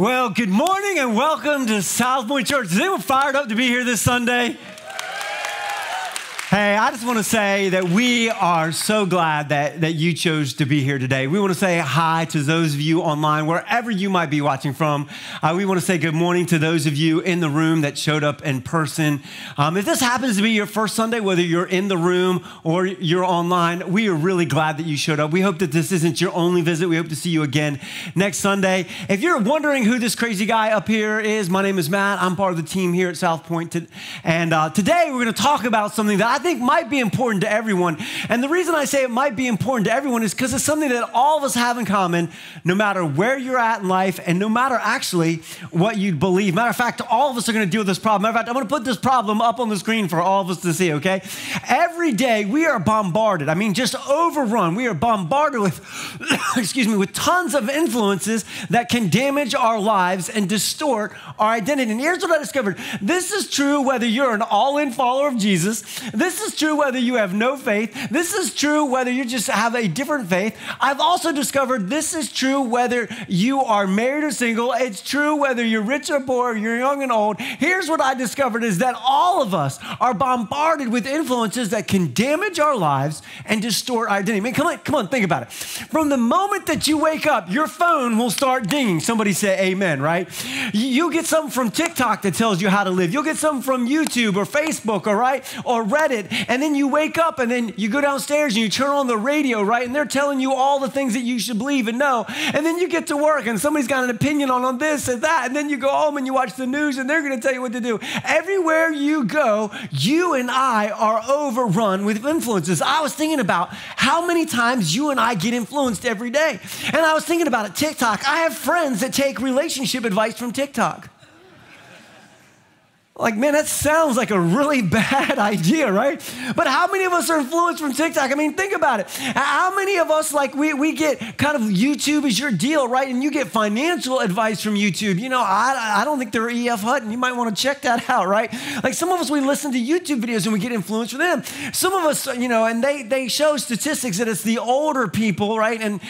Well, good morning and welcome to South Point Church. Is anyone fired up to be here this Sunday? Hey, I just want to say that we are so glad that you chose to be here today. We want to say hi to those of you online, wherever you might be watching from. We want to say good morning to those of you in the room that showed up in person. If this happens to be your first Sunday, whether you're in the room or you're online, we are really glad that you showed up. We hope that this isn't your only visit. We hope to see you again next Sunday. If you're wondering who this crazy guy up here is, my name is Matt. I'm part of the team here at South Point. And today we're going to talk about something that I think might be important to everyone. And the reason I say it might be important to everyone is because it's something that all of us have in common, no matter where you're at in life and no matter actually what you believe. Matter of fact, all of us are going to deal with this problem. Matter of fact, I'm going to put this problem up on the screen for all of us to see, okay? Every day we are bombarded. I mean, just overrun. We are bombarded with, with tons of influences that can damage our lives and distort our identity. And here's what I discovered. This is true whether you're an all-in follower of Jesus. This is true whether you have no faith. This is true whether you just have a different faith. I've also discovered this is true whether you are married or single. It's true whether you're rich or poor, you're young and old. Here's what I discovered is that all of us are bombarded with influences that can damage our lives and distort our identity. Man, come on, think about it. From the moment that you wake up, your phone will start dinging. Somebody say amen, right? You'll get something from TikTok that tells you how to live. You'll get something from YouTube or Facebook, all right, or Reddit. And then you wake up and then you go downstairs and you turn on the radio, right? And they're telling you all the things that you should believe and know. And then you get to work and somebody's got an opinion on this and that. And then you go home and you watch the news and they're going to tell you what to do. Everywhere you go, you and I are overrun with influences. I was thinking about how many times you and I get influenced every day. And I was thinking about it, TikTok. I have friends that take relationship advice from TikTok. Like, man, that sounds like a really bad idea, right? But how many of us are influenced from TikTok? I mean, think about it. How many of us, like, we get kind of YouTube is your deal, right? And you get financial advice from YouTube. You know, I don't think they're E.F. Hutton. You might want to check that out, right? Like, some of us, we listen to YouTube videos and we get influenced from them. Some of us, you know, and they show statistics that it's the older people, right? And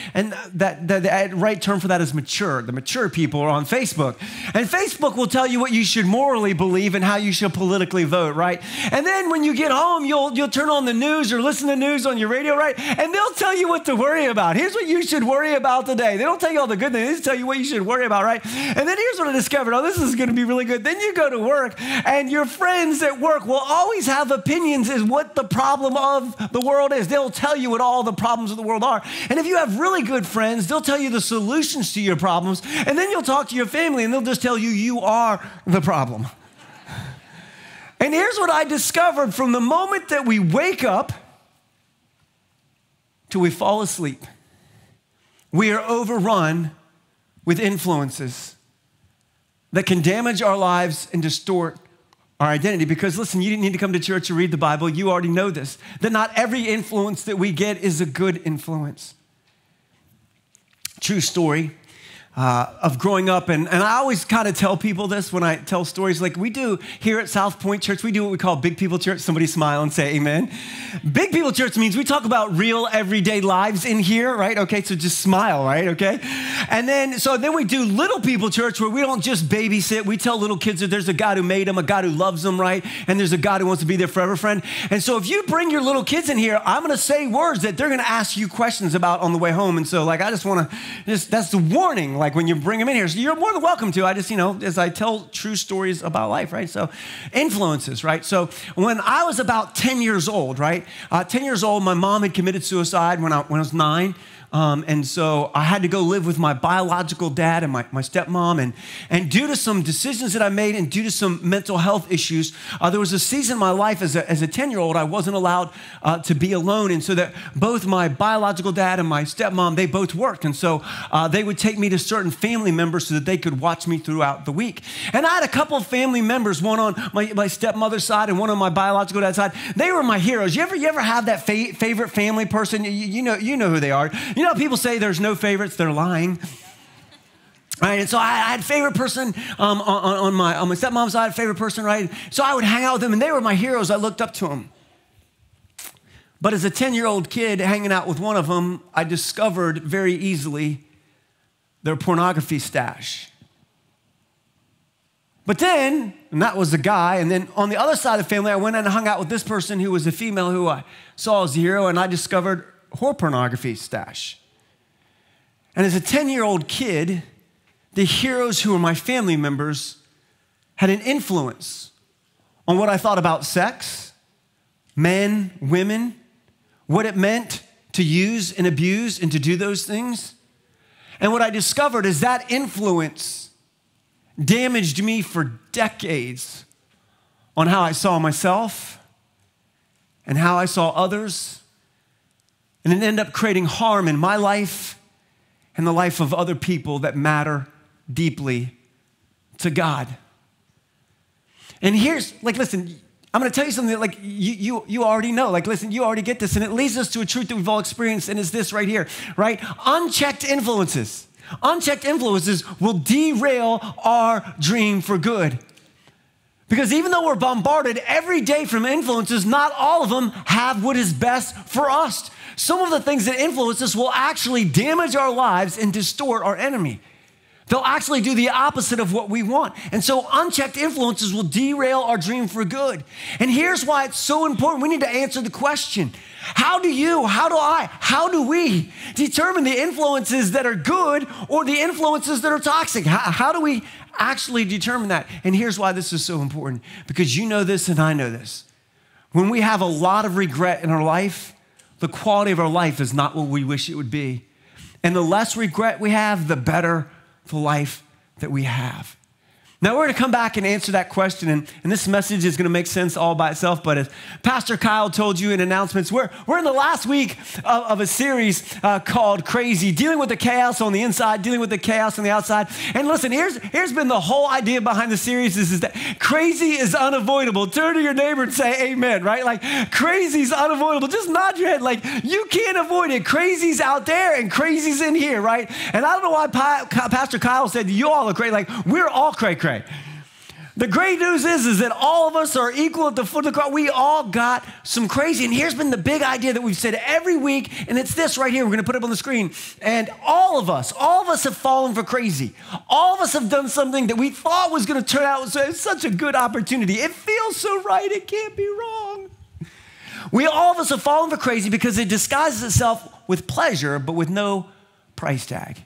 the right term for that is mature. The mature people are on Facebook. And Facebook will tell you what you should morally believe and how you should politically vote, right? And then when you get home, you'll turn on the news or listen to news on your radio, right? And they'll tell you what to worry about. Here's what you should worry about today. They don't tell you all the good things. They just tell you what you should worry about, right? And then here's what I discovered. Oh, this is going to be really good. Then you go to work, and your friends at work will always have opinions as what the problem of the world is. They'll tell you what all the problems of the world are. And if you have really good friends, they'll tell you the solutions to your problems. And then you'll talk to your family, and they'll just tell you you are the problem. And here's what I discovered from the moment that we wake up till we fall asleep. We are overrun with influences that can damage our lives and distort our identity. Because listen, you didn't need to come to church or read the Bible. You already know this, that not every influence that we get is a good influence. True story. Of growing up, and I always kind of tell people this when I tell stories, like we do here at South Point Church, we do what we call Big People Church. Somebody smile and say amen. Big People Church means we talk about real everyday lives in here, right? Okay, so just smile, right? Okay. And then, so then we do Little People Church where we don't just babysit. We tell little kids that there's a God who made them, a God who loves them, right? And there's a God who wants to be their forever friend. And so if you bring your little kids in here, I'm going to say words that they're going to ask you questions about on the way home. And so like, I just want to, that's the warning, like when you bring them in here. So you're more than welcome to. I just, you know, as I tell true stories about life, right? So influences, right? So when I was about 10 years old, right? 10 years old, my mom had committed suicide when I was 9. And so I had to go live with my biological dad and my stepmom. And due to some decisions that I made and due to some mental health issues, there was a season in my life as a 10-year-old, I wasn't allowed to be alone. And so that both my biological dad and my stepmom, they both worked. And so they would take me to certain family members so that they could watch me throughout the week. And I had a couple of family members, one on my stepmother's side and one on my biological dad's side. They were my heroes. You ever have that favorite family person? You know who they are. You know, people say there's no favorites, they're lying. Right, and so I had a favorite person on my stepmom's side, favorite person, right? So I would hang out with them, and they were my heroes. I looked up to them. But as a 10-year-old kid hanging out with one of them, I discovered very easily their pornography stash. But then, and that was the guy, and then on the other side of the family, I went and hung out with this person who was a female who I saw as a hero, and I discovered her pornography stash. And as a 10-year-old kid, the heroes who were my family members had an influence on what I thought about sex, men, women, what it meant to use and abuse and to do those things. And what I discovered is that influence damaged me for decades on how I saw myself and how I saw others. And it ended up creating harm in my life and the life of other people that matter deeply to God. And here's, like, listen, I'm going to tell you something that, like, you already know. Like, listen, you already get this. And it leads us to a truth that we've all experienced, and it's this right here, right? Unchecked influences. Unchecked influences will derail our dream for good. Because even though we're bombarded every day from influences, not all of them have what is best for us. Some of the things that influence us will actually damage our lives and distort our enemy. They'll actually do the opposite of what we want. And so unchecked influences will derail our dream for good. And here's why it's so important. We need to answer the question, how do you, how do I, how do we determine the influences that are good or the influences that are toxic? How do we actually determine that? And here's why this is so important, because you know this and I know this. When we have a lot of regret in our life, the quality of our life is not what we wish it would be. And the less regret we have, the better the life that we have. Now, we're going to come back and answer that question, and this message is going to make sense all by itself, but as Pastor Kyle told you in announcements, we're in the last week of a series called Crazy, dealing with the chaos on the inside, dealing with the chaos on the outside. And listen, here's been the whole idea behind the series is that crazy is unavoidable. Turn to your neighbor and say amen, right? Like, crazy's unavoidable. Just nod your head. Like, you can't avoid it. Crazy's out there, and crazy's in here, right? And I don't know why Pastor Kyle said you all are crazy. Like, we're all crazy. The great news is that all of us are equal at the foot of the cross. We all got some crazy. And here's been the big idea that we've said every week, and it's this right here. We're going to put it up on the screen. And all of us have fallen for crazy. All of us have done something that we thought was going to turn out. So it's such a good opportunity. It feels so right. It can't be wrong. We all of us have fallen for crazy because it disguises itself with pleasure, but with no price tag.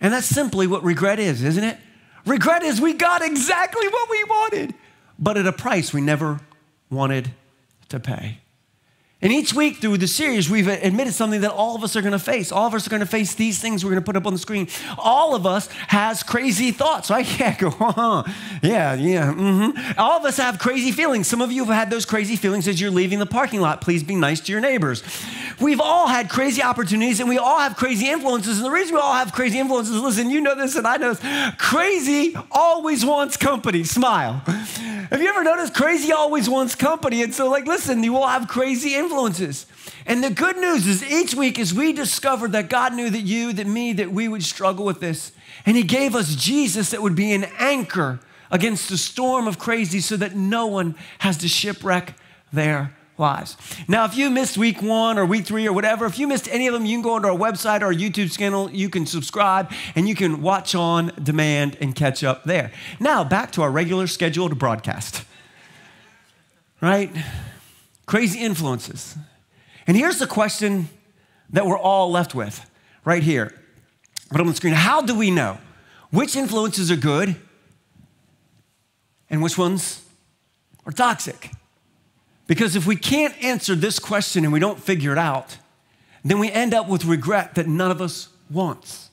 And that's simply what regret is, isn't it? Regret is we got exactly what we wanted, but at a price we never wanted to pay. And each week through the series, we've admitted something that all of us are going to face. All of us are going to face these things we're going to put up on the screen. All of us has crazy thoughts, right? Yeah, go, yeah, mm-hmm. All of us have crazy feelings. Some of you have had those crazy feelings as you're leaving the parking lot. Please be nice to your neighbors. We've all had crazy opportunities, and we all have crazy influences. And the reason we all have crazy influences, listen, you know this and I know this, crazy always wants company. Smile. Have you ever noticed crazy always wants company? And so, like, listen, you will have crazy influences. And the good news is each week as we discovered that God knew that you, that me, that we would struggle with this. And he gave us Jesus that would be an anchor against the storm of crazy so that no one has to shipwreck their lives. Now, if you missed week one or week three or whatever, if you missed any of them, you can go onto our website or our YouTube channel, you can subscribe, and you can watch on demand and catch up there. Now, back to our regular scheduled broadcast, right? Crazy influences. And here's the question that we're all left with right here, right on the screen. How do we know which influences are good and which ones are toxic? Because if we can't answer this question and we don't figure it out, then we end up with regret that none of us wants.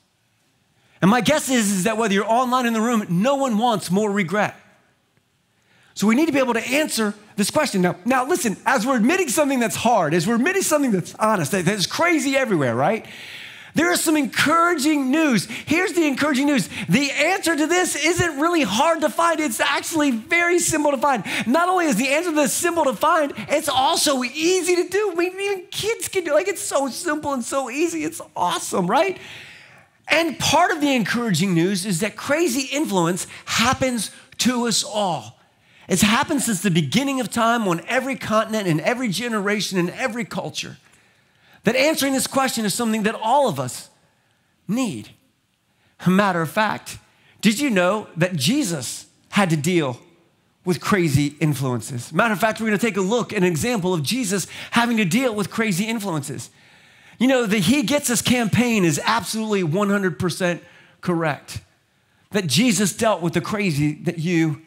And my guess is that whether you're online in the room, no one wants more regret. So we need to be able to answer this question. Now listen, as we're admitting something that's hard, as we're admitting something that's honest, that's crazy everywhere, right? There is some encouraging news. Here's the encouraging news. The answer to this isn't really hard to find. It's actually very simple to find. Not only is the answer to this simple to find, it's also easy to do. I mean, even kids can do it. Like, it's so simple and so easy. It's awesome, right? And part of the encouraging news is that crazy influence happens to us all. It's happened since the beginning of time on every continent, in every generation, in every culture. That answering this question is something that all of us need. A matter of fact, did you know that Jesus had to deal with crazy influences. Matter of fact, we're going to take a look at an example of Jesus having to deal with crazy influences. You know, the He Gets Us campaign is absolutely 100% correct. That Jesus dealt with the crazy that you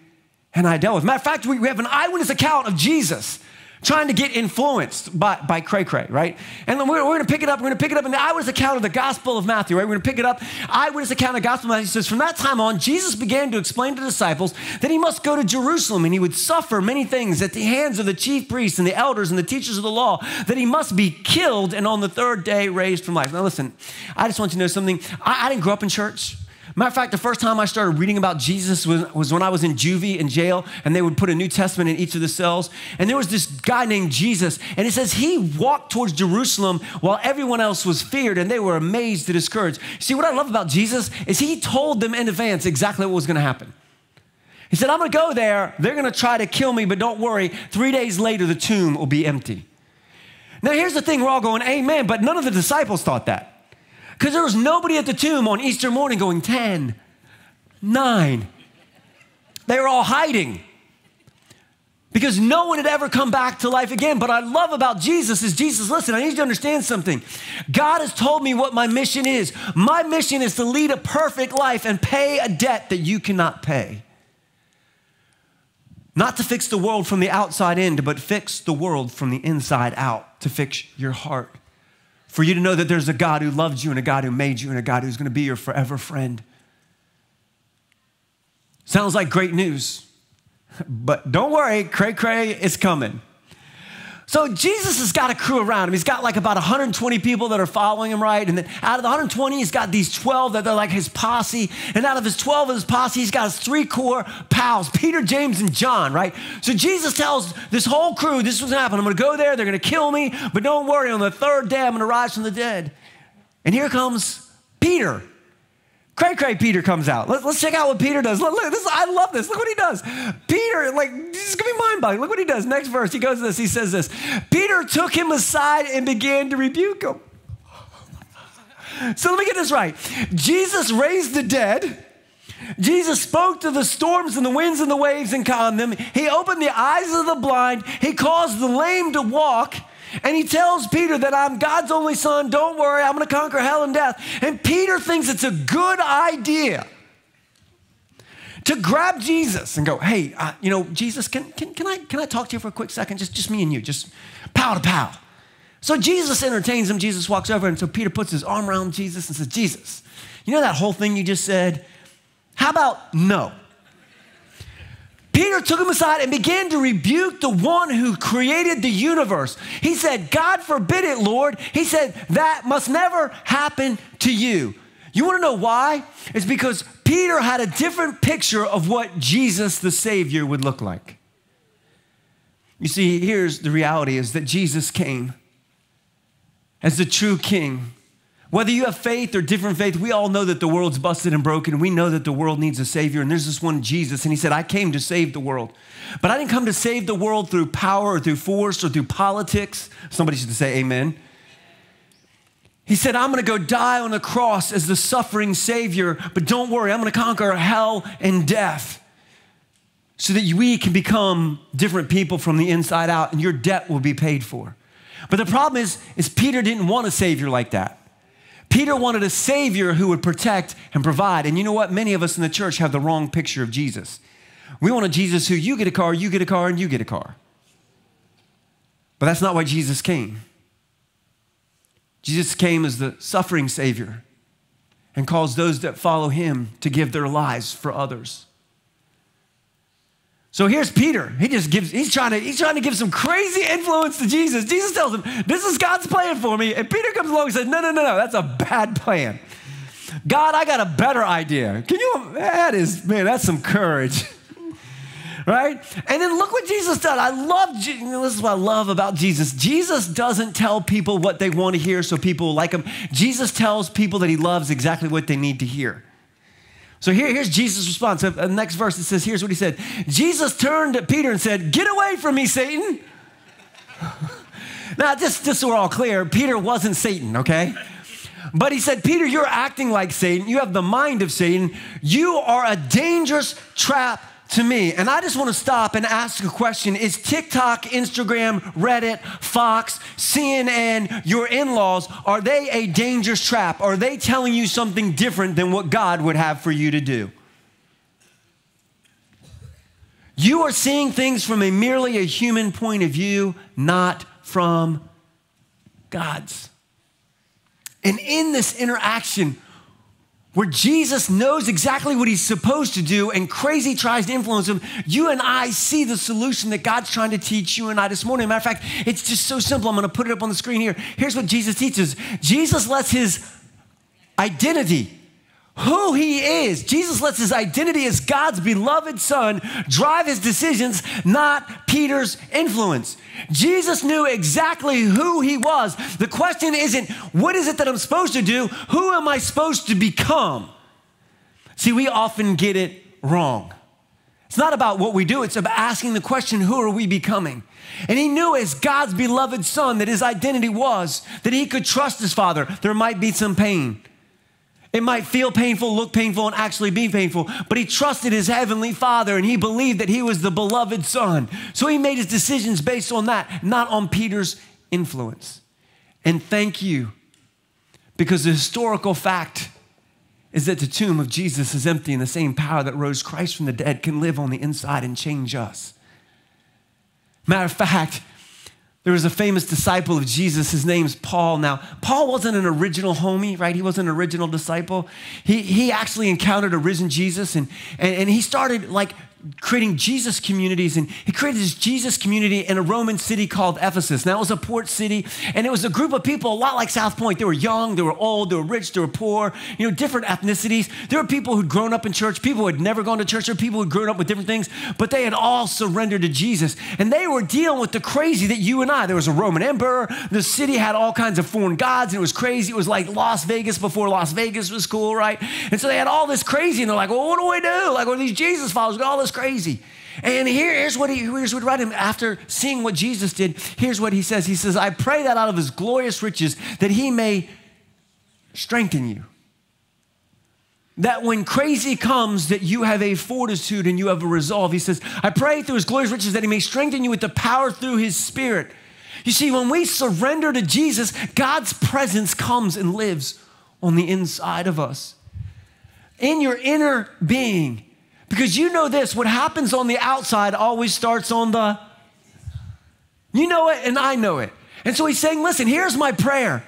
and I dealt with. Matter of fact, we have an eyewitness account of Jesus trying to get influenced by cray-cray, right? And then we're going to pick it up. We're going to pick it up in the eyewitness account of the Gospel of Matthew, right? We're going to pick it up. Eyewitness account of the Gospel of Matthew says, from that time on, Jesus began to explain to the disciples that he must go to Jerusalem and he would suffer many things at the hands of the chief priests and the elders and the teachers of the law, that he must be killed and on the third day raised from life. Now listen, I just want you to know something. I didn't grow up in church. Matter of fact, the first time I started reading about Jesus was when I was in juvie, in jail, and they would put a New Testament in each of the cells. And there was this guy named Jesus, and it says he walked towards Jerusalem while everyone else was feared, and they were amazed and discouraged. See, what I love about Jesus is he told them in advance exactly what was going to happen. He said, I'm going to go there. They're going to try to kill me, but don't worry. 3 days later, the tomb will be empty. Now, here's the thing. We're all going, amen, but none of the disciples thought that. Because there was nobody at the tomb on Easter morning going, 10, 9. They were all hiding because no one had ever come back to life again. But I love about Jesus is Jesus, listen, I need you to understand something. God has told me what my mission is. My mission is to lead a perfect life and pay a debt that you cannot pay. Not to fix the world from the outside in, but fix the world from the inside out, to fix your heart. For you to know that there's a God who loved you and a God who made you and a God who's going to be your forever friend. Sounds like great news, but don't worry, cray-cray is coming. So Jesus has got a crew around him. He's got like about 120 people that are following him, right? And then out of the 120, he's got these 12 that they're like his posse. And out of his 12 of his posse, he's got his 3 core pals, Peter, James, and John, right? So Jesus tells this whole crew, this is what's gonna happen. I'm gonna go there, they're gonna kill me, but don't worry, on the third day, I'm gonna rise from the dead. And here comes Peter. Cray-cray Peter comes out. Let's check out what Peter does. Look this, I love this. Look what he does. Peter, like, this is going to be mind-boggling. Look what he does. Next verse, he goes to this. He says this. Peter took him aside and began to rebuke him. So let me get this right. Jesus raised the dead. Jesus spoke to the storms and the winds and the waves and calmed them. He opened the eyes of the blind. He caused the lame to walk. And he tells Peter that I'm God's only son. Don't worry, I'm going to conquer hell and death. And Peter thinks it's a good idea to grab Jesus and go, hey, you know, Jesus, can I talk to you for a quick second? Just me and you, just pow to pow. So Jesus entertains him. Jesus walks over, and so Peter puts his arm around Jesus and says, Jesus, you know that whole thing you just said? How about no? Peter took him aside and began to rebuke the one who created the universe. He said, God forbid it, Lord. He said, that must never happen to you. You want to know why? It's because Peter had a different picture of what Jesus the Savior would look like. You see, here's the reality is that Jesus came as the true king. Whether you have faith or different faith, we all know that the world's busted and broken. We know that the world needs a savior. And there's this one Jesus, and he said, I came to save the world. But I didn't come to save the world through power or through force or through politics. Somebody should say amen. He said, I'm going to go die on the cross as the suffering savior, but don't worry, I'm going to conquer hell and death so that we can become different people from the inside out, and your debt will be paid for. But the problem is Peter didn't want a savior like that. Peter wanted a savior who would protect and provide. And you know what? Many of us in the church have the wrong picture of Jesus. We want a Jesus who you get a car, and you get a car. But that's not why Jesus came. Jesus came as the suffering savior and calls those that follow him to give their lives for others. So here's Peter. He just gives, he's trying to give some crazy influence to Jesus. Jesus tells him, this is God's plan for me. And Peter comes along and says, no, that's a bad plan. God, I got a better idea. Can you, that's some courage, right? And then look what Jesus did. I love, this is what I love about Jesus. Jesus doesn't tell people what they want to hear so people like him. Jesus tells people that he loves exactly what they need to hear. So here's Jesus' response. So the next verse, it says, here's what he said. Jesus turned to Peter and said, get away from me, Satan. Now, just so we're all clear, Peter wasn't Satan, okay? But he said, Peter, you're acting like Satan. You have the mind of Satan. You are a dangerous trap to me. And I just want to stop and ask a question. Is TikTok, Instagram, Reddit, Fox, CNN, your in-laws, are they a dangerous trap? Are they telling you something different than what God would have for you to do? You are seeing things from a merely a human point of view, not from God's. And in this interaction, where Jesus knows exactly what he's supposed to do and crazy tries to influence him, you and I see the solution that God's trying to teach you and I this morning. Matter of fact, it's just so simple. I'm going to put it up on the screen here. Here's what Jesus teaches. Jesus lets his identity, who he is, Jesus lets his identity as God's beloved son drive his decisions, not Peter's influence. Jesus knew exactly who he was. The question isn't, what is it that I'm supposed to do? Who am I supposed to become? See, we often get it wrong. It's not about what we do. It's about asking the question, who are we becoming? And he knew as God's beloved son that his identity was that he could trust his father. There might be some pain. It might feel painful, look painful, and actually be painful, but he trusted his heavenly father and he believed that he was the beloved son. So he made his decisions based on that, not on Peter's influence. And thank you, because the historical fact is that the tomb of Jesus is empty and the same power that rose Christ from the dead can live on the inside and change us. Matter of fact, there was a famous disciple of Jesus. His name's Paul. Now, Paul wasn't an original homie, right? He wasn't an original disciple. He actually encountered a risen Jesus, and he started like creating Jesus communities, and he created this Jesus community in a Roman city called Ephesus. Now, it was a port city, and it was a group of people a lot like South Point. They were young, they were old, they were rich, they were poor, you know, different ethnicities. There were people who'd grown up in church, people who had never gone to church, there were people who'd grown up with different things, but they had all surrendered to Jesus, and they were dealing with the crazy that you and I. There was a Roman emperor. The city had all kinds of foreign gods, and it was crazy. It was like Las Vegas before Las Vegas was cool, right? And so they had all this crazy, and they're like, well, what do we do? Like, well, these Jesus followers got all this crazy. And here's what he wrote him after seeing what Jesus did. Here's what he says. He says, I pray that out of his glorious riches that he may strengthen you. That when crazy comes, that you have a fortitude and you have a resolve. He says, I pray through his glorious riches that he may strengthen you with the power through his spirit. You see, when we surrender to Jesus, God's presence comes and lives on the inside of us. In your inner being. Because you know this, what happens on the outside always starts on the, you know it and I know it. And so he's saying, listen, here's my prayer.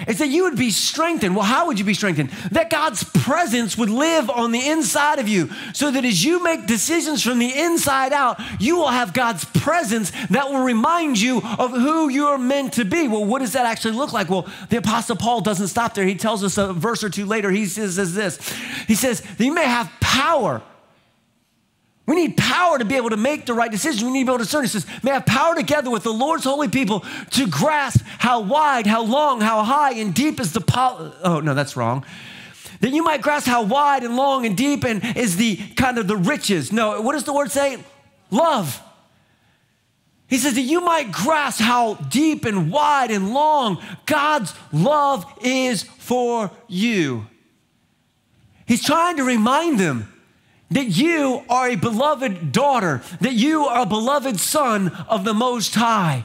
It's that you would be strengthened. Well, how would you be strengthened? That God's presence would live on the inside of you so that as you make decisions from the inside out, you will have God's presence that will remind you of who you're meant to be. Well, what does that actually look like? Well, the Apostle Paul doesn't stop there. He tells us a verse or two later. He says this. He says, that you may have power. We need power to be able to make the right decisions. We need to be able to discern. It says, may I have power together with the Lord's holy people to grasp how wide, how long, how high and deep is the, That you might grasp how wide and long and deep and is the kind of the riches. No, what does the word say? Love. He says that you might grasp how deep and wide and long God's love is for you. He's trying to remind them that you are a beloved daughter, that you are a beloved son of the Most High.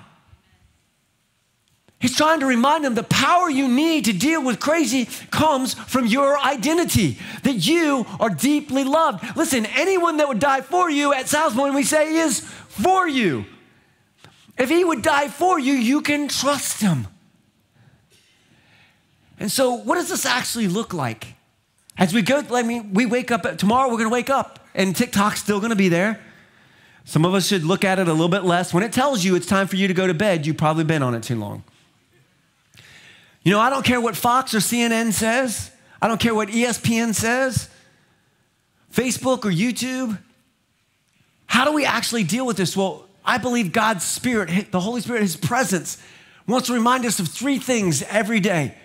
He's trying to remind them the power you need to deal with crazy comes from your identity, that you are deeply loved. Listen, anyone that would die for you at South Point, we say, is for you. If he would die for you, you can trust him. And so what does this actually look like? As we go, we wake up, tomorrow we're going to wake up and TikTok's still going to be there. Some of us should look at it a little bit less. When it tells you it's time for you to go to bed, you've probably been on it too long. You know, I don't care what Fox or CNN says. I don't care what ESPN says, Facebook or YouTube. How do we actually deal with this? Well, I believe God's Spirit, the Holy Spirit, His presence wants to remind us of three things every day.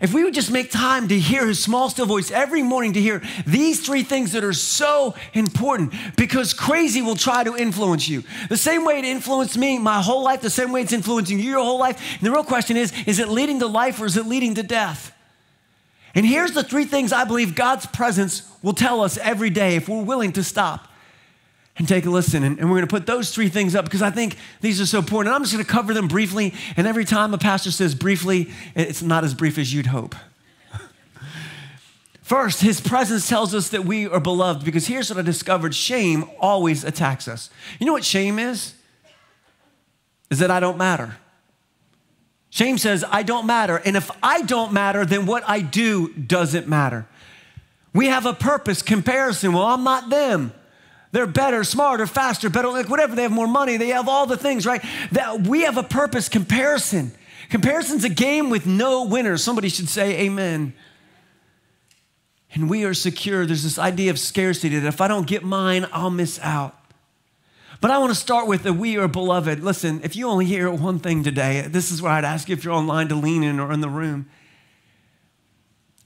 If we would just make time to hear his small, still voice every morning, to hear these three things that are so important, because crazy will try to influence you. The same way it influenced me my whole life, the same way it's influencing you your whole life. And the real question is it leading to life or is it leading to death? And here's the three things I believe God's presence will tell us every day if we're willing to stop and take a listen. And we're going to put those three things up because I think these are so important. And I'm just going to cover them briefly. And every time a pastor says briefly, it's not as brief as you'd hope. First, his presence tells us that we are beloved, because here's what I discovered. Shame always attacks us. You know what shame is? Is that I don't matter. Shame says I don't matter. And if I don't matter, then what I do doesn't matter. We have a purpose comparison. Well, I'm not them. They're better, smarter, faster, better, like whatever. They have more money. They have all the things, right? That we have a purpose comparison. Comparison's a game with no winners. Somebody should say amen. And we are secure. There's this idea of scarcity that if I don't get mine, I'll miss out. But I want to start with that we are beloved. Listen, if you only hear one thing today, this is where I'd ask you, if you're online, to lean in or in the room,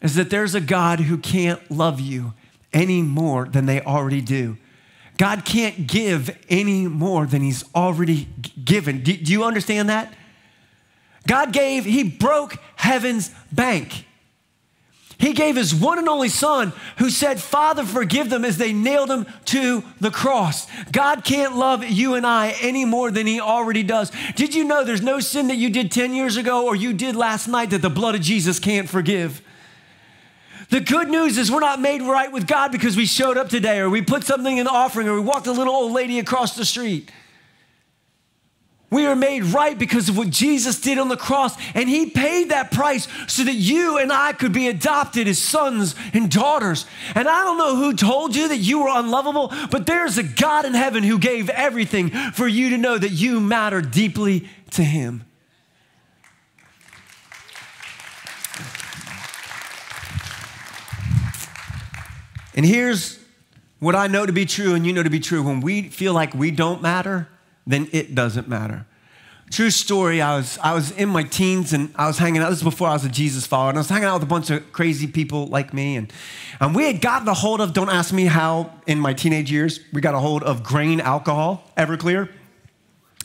is that there's a God who can't love you any more than they already do. God can't give any more than he's already given. Do you understand that? God gave, he broke heaven's bank. He gave his one and only son, who said, Father, forgive them, as they nailed him to the cross. God can't love you and I any more than he already does. Did you know there's no sin that you did 10 years ago or you did last night that the blood of Jesus can't forgive? The good news is we're not made right with God because we showed up today or we put something in the offering or we walked a little old lady across the street. We are made right because of what Jesus did on the cross, and he paid that price so that you and I could be adopted as sons and daughters. And I don't know who told you that you were unlovable, but there's a God in heaven who gave everything for you to know that you matter deeply to him. And here's what I know to be true and you know to be true. When we feel like we don't matter, then it doesn't matter. True story, I was in my teens and I was hanging out. This was before I was a Jesus follower. And I was hanging out with a bunch of crazy people like me. And we had gotten a hold of, don't ask me how in my teenage years, we got a hold of grain alcohol, Everclear.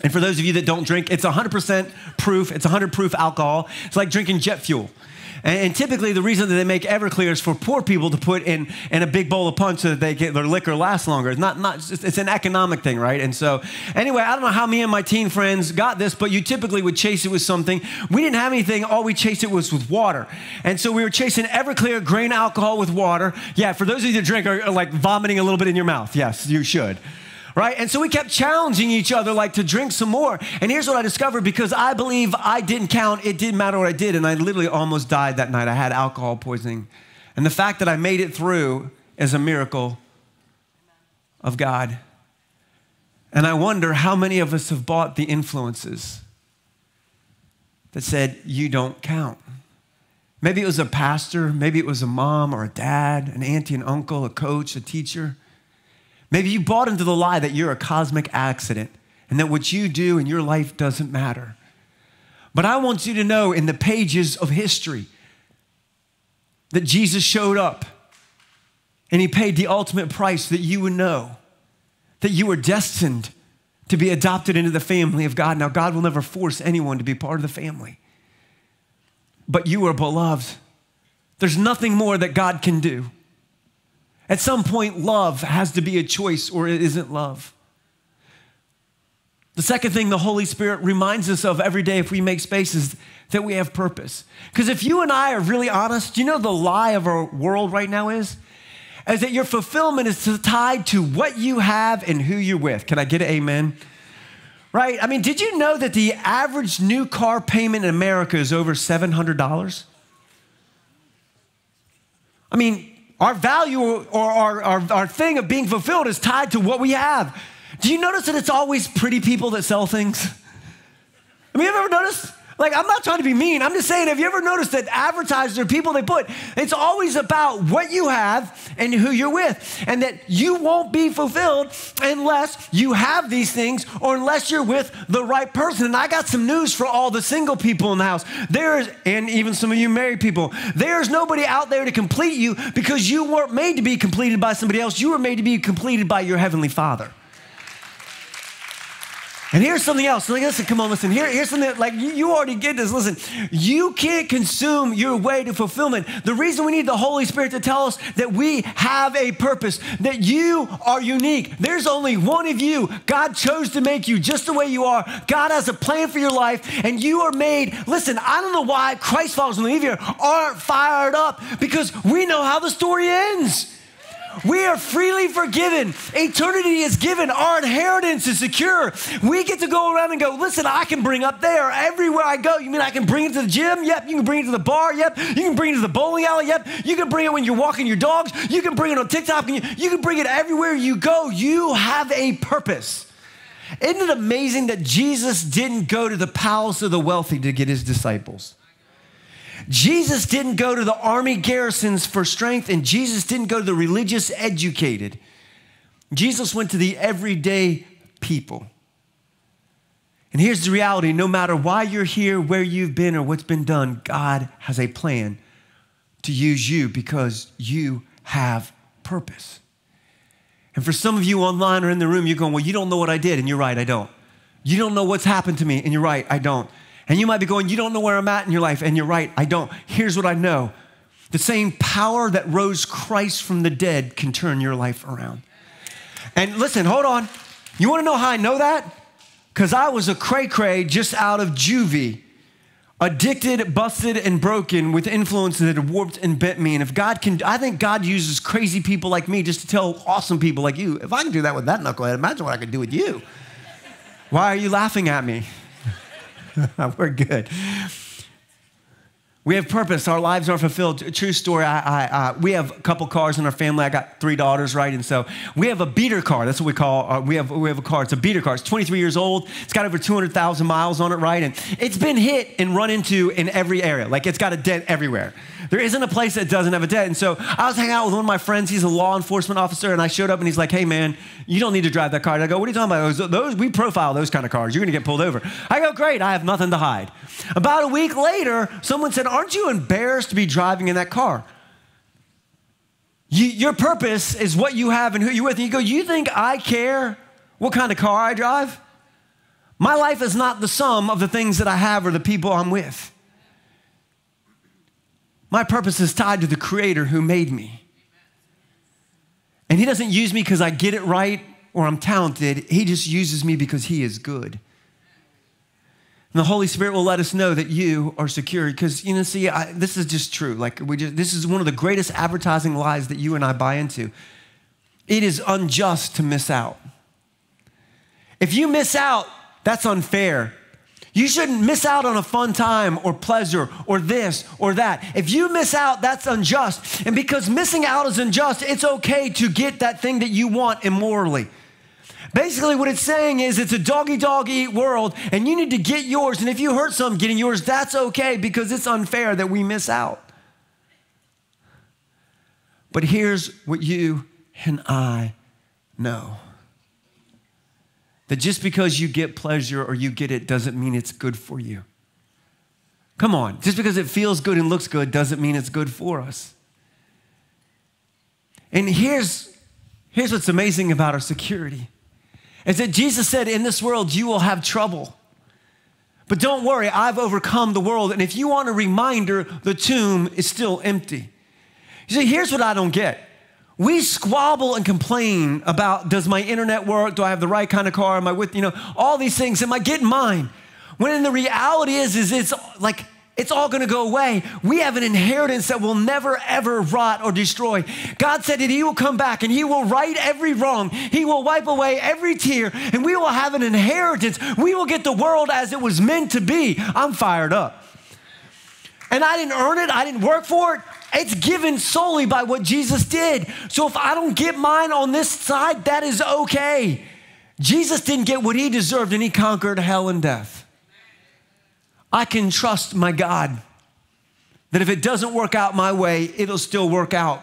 And for those of you that don't drink, it's 100% proof. It's 100 proof alcohol. It's like drinking jet fuel. And typically the reason that they make Everclear is for poor people to put in a big bowl of punch so that they get their liquor lasts longer. It's it's an economic thing, right? And so anyway, I don't know how me and my teen friends got this, but you typically would chase it with something. We didn't have anything. All we chased it was with water. And so we were chasing Everclear grain alcohol with water. Yeah, for those of you that drink are like vomiting a little bit in your mouth. Yes, you should. Right? And so we kept challenging each other like to drink some more. And here's what I discovered, because I believe I didn't count. It didn't matter what I did. And I literally almost died that night. I had alcohol poisoning. And the fact that I made it through is a miracle of God. And I wonder how many of us have bought the influences that said, you don't count. Maybe it was a pastor. Maybe it was a mom or a dad, an auntie, an uncle, a coach, a teacher. Maybe you bought into the lie that you're a cosmic accident and that what you do in your life doesn't matter. But I want you to know, in the pages of history, that Jesus showed up and he paid the ultimate price that you would know that you were destined to be adopted into the family of God. Now, God will never force anyone to be part of the family, but you are beloved. There's nothing more that God can do. At some point, love has to be a choice, or it isn't love. The second thing the Holy Spirit reminds us of every day if we make space is that we have purpose. Because if you and I are really honest, you know the lie of our world right now is that your fulfillment is tied to what you have and who you're with. Can I get an amen? Right? I mean, did you know that the average new car payment in America is over $700? I mean, our value or our thing of being fulfilled is tied to what we have. Do you notice that it's always pretty people that sell things? I mean, have you ever noticed? Like, I'm not trying to be mean. I'm just saying, have you ever noticed that advertisers or people they put, it's always about what you have and who you're with, and that you won't be fulfilled unless you have these things or unless you're with the right person. And I got some news for all the single people in the house. And even some of you married people, there's nobody out there to complete you, because you weren't made to be completed by somebody else. You were made to be completed by your Heavenly Father. And here's something else. Listen, come on, listen. Here's something that, like, you already get this. Listen, you can't consume your way to fulfillment. The reason we need the Holy Spirit to tell us that we have a purpose, that you are unique. There's only one of you. God chose to make you just the way you are. God has a plan for your life, and you are made. Listen, I don't know why Christ followers and believers aren't fired up, because we know how the story ends. We are freely forgiven. Eternity is given. Our inheritance is secure. We get to go around and go, listen, I can bring up there everywhere I go. You mean I can bring it to the gym? Yep. You can bring it to the bar? Yep. You can bring it to the bowling alley? Yep. You can bring it when you're walking your dogs. You can bring it on TikTok. You can bring it everywhere you go. You have a purpose. Isn't it amazing that Jesus didn't go to the palace of the wealthy to get his disciples? Jesus didn't go to the army garrisons for strength, and Jesus didn't go to the religious educated. Jesus went to the everyday people. And here's the reality. No matter why you're here, where you've been, or what's been done, God has a plan to use you because you have purpose. And for some of you online or in the room, you're going, well, you don't know what I did, and you're right, I don't. You don't know what's happened to me, and you're right, I don't. And you might be going, you don't know where I'm at in your life, and you're right, I don't. Here's what I know. The same power that rose Christ from the dead can turn your life around. And listen, hold on. You want to know how I know that? Because I was a cray-cray just out of juvie, addicted, busted, and broken with influences that had warped and bent me. And if God can, I think God uses crazy people like me just to tell awesome people like you, if I can do that with that knucklehead, imagine what I could do with you. Why are you laughing at me? We're good. We have purpose. Our lives are fulfilled. True story. We have a couple cars in our family. I got 3 daughters, right? And so we have a beater car. That's what we call. We have a car. It's a beater car. It's 23 years old. It's got over 200,000 miles on it, right? And it's been hit and run into in every area. Like, it's got a dent everywhere. There isn't a place that doesn't have a dent. And so I was hanging out with one of my friends. He's a law enforcement officer. And I showed up and he's like, hey, man, you don't need to drive that car. And I go, what are you talking about? Those we profile those kind of cars. You're going to get pulled over. I go, great. I have nothing to hide. About a week later, someone said, aren't you embarrassed to be driving in that car? Your purpose is what you have and who you're with. And you go, you think I care what kind of car I drive? My life is not the sum of the things that I have or the people I'm with. My purpose is tied to the Creator who made me. And He doesn't use me because I get it right or I'm talented. He just uses me because He is good. And the Holy Spirit will let us know that you are secure because, you know, see, this is just true. Like, this is one of the greatest advertising lies that you and I buy into. It is unjust to miss out. If you miss out, that's unfair. You shouldn't miss out on a fun time or pleasure or this or that. If you miss out, that's unjust. And because missing out is unjust, it's okay to get that thing that you want immorally. Basically, what it's saying is it's a dog-eat world, and you need to get yours. And if you hurt someone getting yours, that's okay because it's unfair that we miss out. But here's what you and I know. That just because you get pleasure or you get it doesn't mean it's good for you. Come on. Just because it feels good and looks good doesn't mean it's good for us. And here's what's amazing about our security. Is that Jesus said, in this world, you will have trouble. But don't worry, I've overcome the world. And if you want a reminder, the tomb is still empty. You see, here's what I don't get. We squabble and complain about, does my internet work? Do I have the right kind of car? Am I with, you know, all these things. Am I getting mine? When the reality is it's like, it's all going to go away. We have an inheritance that will never, ever rot or destroy. God said that He will come back and He will right every wrong. He will wipe away every tear and we will have an inheritance. We will get the world as it was meant to be. I'm fired up. And I didn't earn it. I didn't work for it. It's given solely by what Jesus did. So if I don't get mine on this side, that is okay. Jesus didn't get what He deserved and He conquered hell and death. I can trust my God that if it doesn't work out my way, it'll still work out.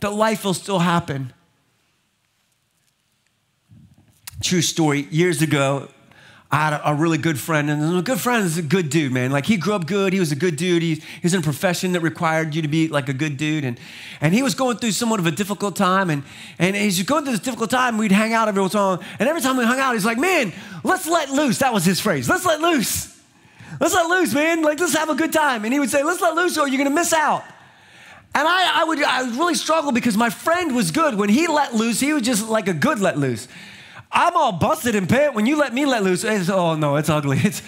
That life will still happen. True story, years ago, I had a really good friend, and a good friend is a good dude, man. Like, he grew up good. He was a good dude. He was in a profession that required you to be like a good dude. And he was going through somewhat of a difficult time. And as you're going through this difficult time, we'd hang out every once in a while. And every time we hung out, he's like, man, let's let loose. That was his phrase. Let's let loose. Let's let loose, man. Like, let's have a good time. And he would say, let's let loose or you're going to miss out. And I would really struggle because my friend was good. When he let loose, he was just like a good let loose. I'm all busted and pent. When you let me let loose, it's, oh no, it's ugly. And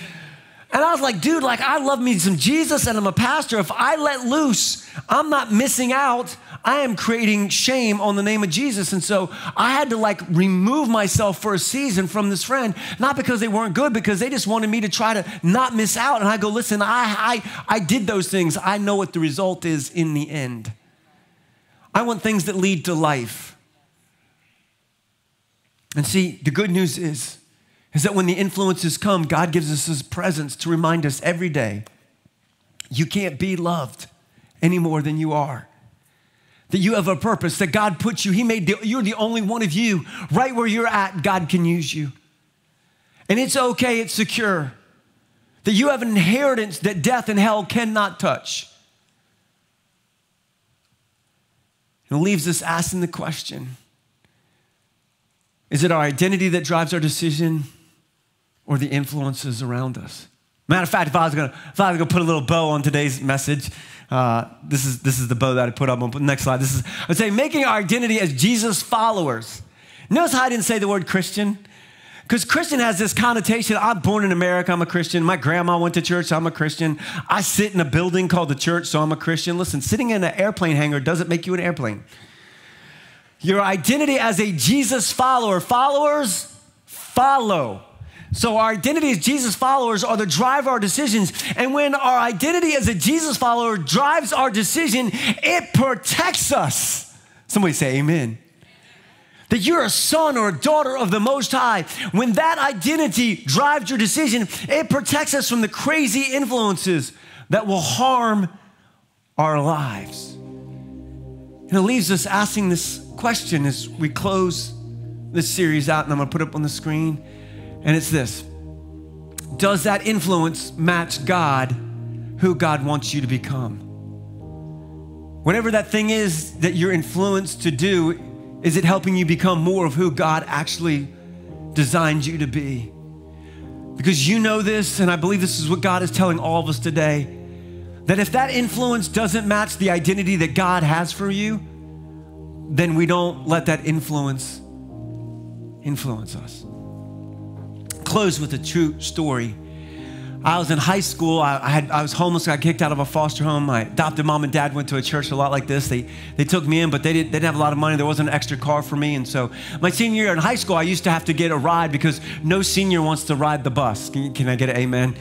I was like, dude, like, I love me some Jesus and I'm a pastor. If I let loose, I'm not missing out. I am creating shame on the name of Jesus. And so I had to like remove myself for a season from this friend, not because they weren't good, because they just wanted me to try to not miss out. And I go, listen, I did those things. I know what the result is in the end. I want things that lead to life. And see, the good news is that when the influences come, God gives us his presence to remind us every day, you can't be loved any more than you are. That you have a purpose, that God put you, you're the only one of you. Right where you're at, God can use you. And it's okay, it's secure. That you have an inheritance that death and hell cannot touch. And it leaves us asking the question, is it our identity that drives our decision or the influences around us? Matter of fact, if I was gonna put a little bow on today's message, this is the bow that I put up on the next slide. I would say making our identity as Jesus followers. Notice how I didn't say the word Christian, because Christian has this connotation. I'm born in America, I'm a Christian. My grandma went to church, so I'm a Christian. I sit in a building called the church, so I'm a Christian. Listen, sitting in an airplane hangar doesn't make you an airplane. Your identity as a Jesus follower. Followers follow. So our identity as Jesus followers are the drive our decisions. And when our identity as a Jesus follower drives our decision, it protects us. Somebody say amen. That you're a son or a daughter of the Most High. When that identity drives your decision, it protects us from the crazy influences that will harm our lives. And it leaves us asking this question as we close this series out, and I'm going to put it up on the screen, and it's this: does that influence match God, who God wants you to become? Whatever that thing is that you're influenced to do, is it helping you become more of who God actually designed you to be? Because you know this, and I believe this is what God is telling all of us today, that if that influence doesn't match the identity that God has for you, then we don't let that influence us. Close with a true story. I was in high school. I was homeless. I got kicked out of a foster home. My adopted mom and dad went to a church a lot like this. They took me in, but they didn't have a lot of money. There wasn't an extra car for me. And so my senior year in high school, I used to have to get a ride because no senior wants to ride the bus. Can I get an amen?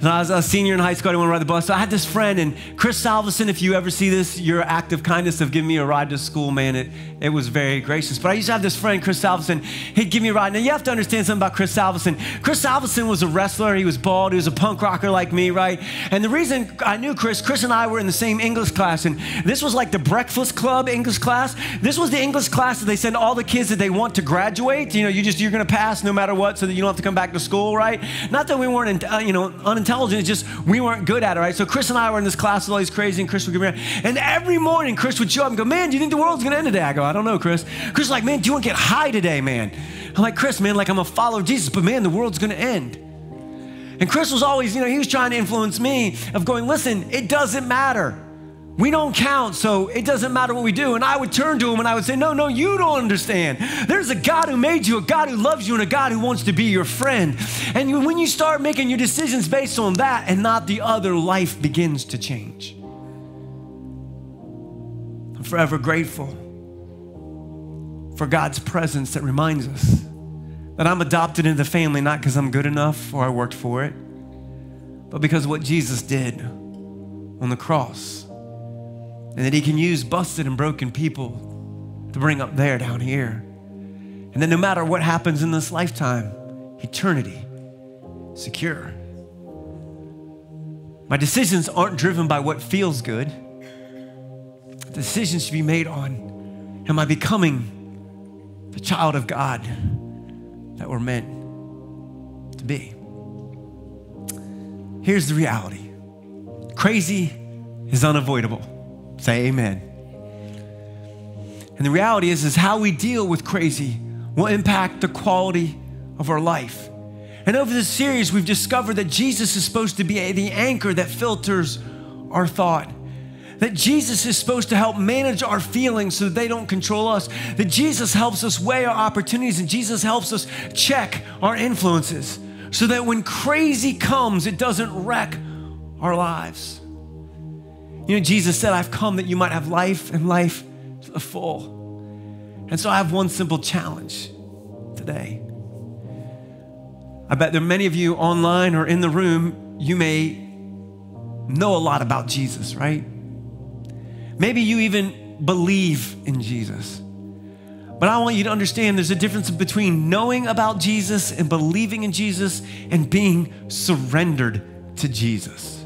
So I was a senior in high school, I didn't want to ride the bus. So I had this friend, and Chris Salveson, if you ever see this, your act of kindness of giving me a ride to school, man, it was very gracious. But I used to have this friend, Chris Salveson. He'd give me a ride. Now, you have to understand something about Chris Salveson. Chris Salveson was a wrestler. He was bald. He was a punk rocker like me, right? And the reason I knew Chris and I were in the same English class, and this was like the Breakfast Club English class. This was the English class that they send all the kids that they want to graduate. You know, you're going to pass no matter what so that you don't have to come back to school, right? Not that we weren't, unintelligent, it's just we weren't good at it, right? So Chris and I were in this class with all these crazy, and Chris would give me a ride. And every morning, Chris would show up and go, man, do you think the world's going to end today? I go, I don't know, Chris. Chris was like, man, do you want to get high today, man? I'm like, Chris, man, like I'm a follower of Jesus, but man, the world's going to end. And Chris was always, you know, he was trying to influence me of going, listen, it doesn't matter. We don't count, so it doesn't matter what we do. And I would turn to him and I would say, no, you don't understand. There's a God who made you, a God who loves you, and a God who wants to be your friend. And when you start making your decisions based on that and not the other, life begins to change. I'm forever grateful for God's presence that reminds us that I'm adopted into the family, not because I'm good enough or I worked for it, but because of what Jesus did on the cross. And that he can use busted and broken people to bring up there, down here. And then no matter what happens in this lifetime, eternity, secure. My decisions aren't driven by what feels good. Decisions should be made on, am I becoming the child of God that we're meant to be? Here's the reality. Crazy is unavoidable. Say amen. And the reality is how we deal with crazy will impact the quality of our life. And over this series, we've discovered that Jesus is supposed to be the anchor that filters our thought. That Jesus is supposed to help manage our feelings so that they don't control us. That Jesus helps us weigh our opportunities, and Jesus helps us check our influences so that when crazy comes, it doesn't wreck our lives. You know, Jesus said, I've come that you might have life and life to the full. And so I have one simple challenge today. I bet there are many of you online or in the room, you may know a lot about Jesus, right? Maybe you even believe in Jesus. But I want you to understand there's a difference between knowing about Jesus and believing in Jesus and being surrendered to Jesus.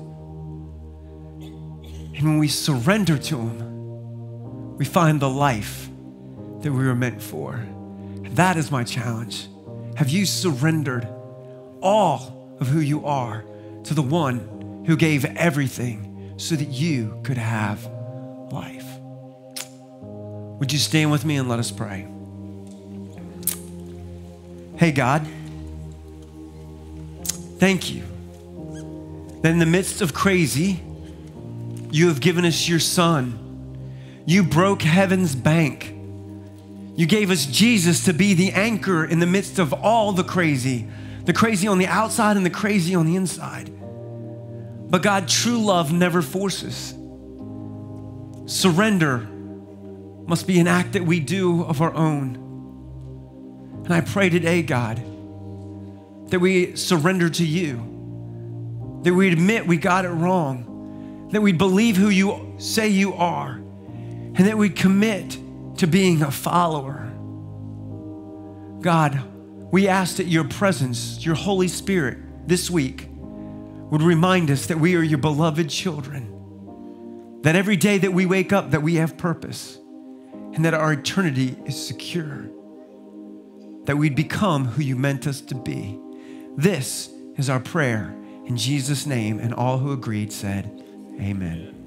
And when we surrender to him, we find the life that we were meant for. And that is my challenge. Have you surrendered all of who you are to the one who gave everything so that you could have life? Would you stand with me and let us pray? Hey God, thank you that in the midst of crazy, you have given us your Son. You broke heaven's bank. You gave us Jesus to be the anchor in the midst of all the crazy on the outside and the crazy on the inside. But God, true love never forces. Surrender must be an act that we do of our own. And I pray today, God, that we surrender to you, that we admit we got it wrong, that we believe who you say you are, and that we commit to being a follower. God, we ask that your presence, your Holy Spirit this week would remind us that we are your beloved children. That every day that we wake up, that we have purpose and that our eternity is secure, that we'd become who you meant us to be. This is our prayer in Jesus' name, and all who agreed said, amen.